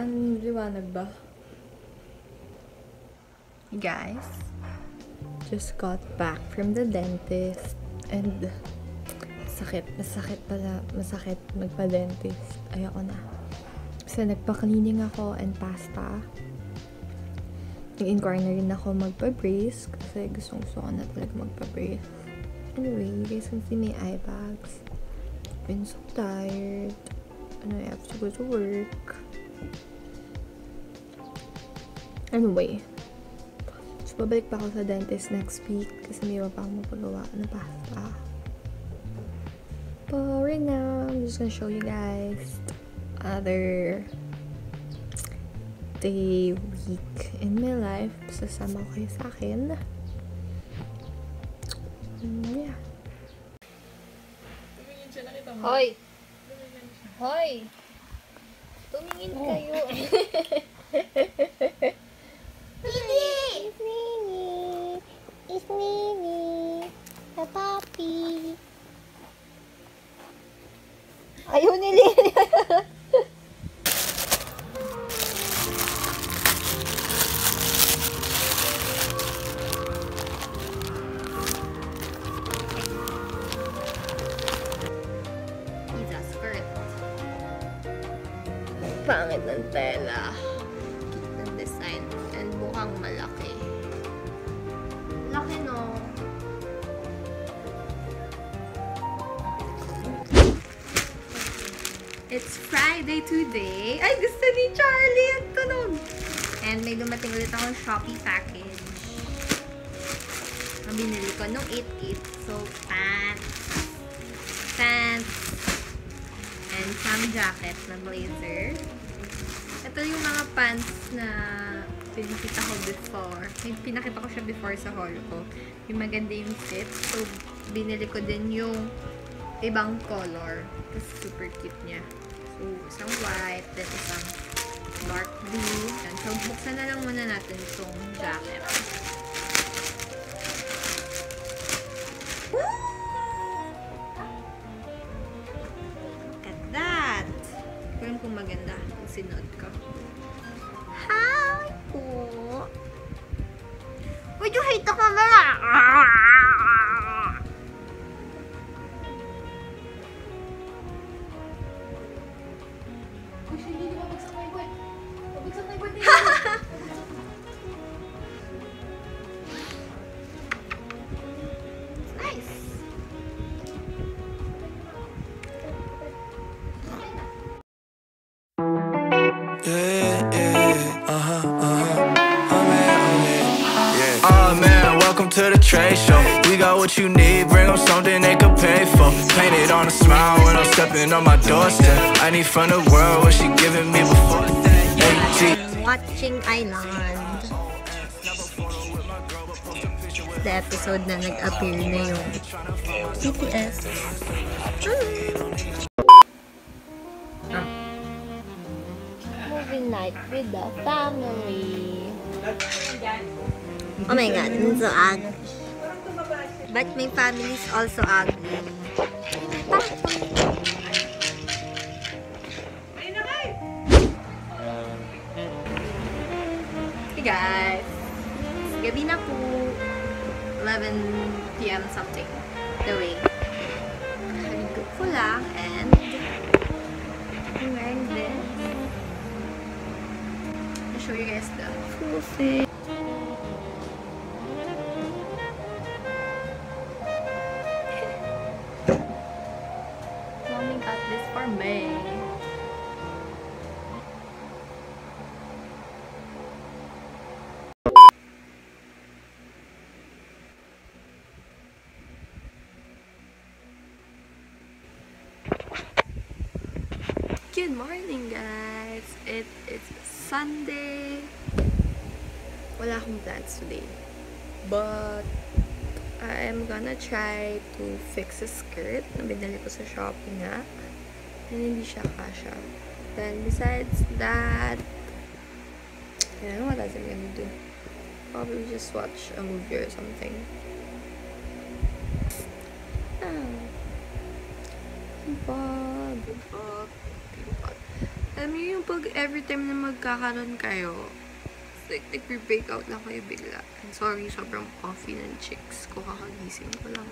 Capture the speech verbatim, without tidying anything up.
Ang liwanag ba? Guys, just got back from the dentist and masakit, masakit pala, masakit magpa-dentist. Ayoko na. So, nagpa-cleaning ako and pasta. Nag-inquire na rin ako magpa-brace kasi gustong-gusto ko na talaga magpa-brace. Anyway, you guys can see my eye bags. I've been so tired and I have to go to work. Anyway, babalik pa ako sa dentist next week kasi may iba pa akong magpagawa na pasta. But right now, I'm just gonna show you guys other day week in my life. Sasama ko kayo sa akin. Yeah. Hoy! Hoy! Tumingin kayo! Ayaw ni Lily. It's a skirt. Pangit ng tela. Cute ng design. And mukhang malaki. Laki no? It's Friday today. Ay, gusto ni Charlie ang tunog. And may dumating ulit akong Shopee package. Ang binili ko nung eight eight. So, pants. Pants. And some jacket na blazer. Ito yung mga pants na pinakita ko before. May pinakita ko siya before sa haul ko. Yung maganda yung fit. So, binili ko din yung ibang color. It's super cute niya. So, isang white, then isang dark blue. Yan. So, buksan na lang muna natin itong jacket. Look at that! Alam kung maganda yung sinod ko. Hi po! Would you hate the camera? To the trade show, we got what you need. Bring them something they could pay for. Painted on a smile when I'm stepping on my doorstep. I need from the world what she giving me before. I'm watching Island. The episode na nag-appear na yung B T S. Mm. Ah. Movie night with the family. Oh my god, it's so ugly. But my family is also ugly. Hey guys! Gabi na po. eleven p m something. The way. I'm grateful lang and I'm wearing this. I'll show you guys the full thing. Good morning guys! It is Sunday. Wala akong plans today. But I'm gonna try to fix a skirt na binili ko sa Shopee nga. And hindi siya kasha. Then besides that, I don't know what else I'm gonna do. Probably just watch a movie or something. Ah. But, but, Alam niyo yung pag every time na magkakaroon kayo, like, nag-break out na kayo bigla. I'm sorry, sobrang coffee ng chicks ko kakagising ko lang.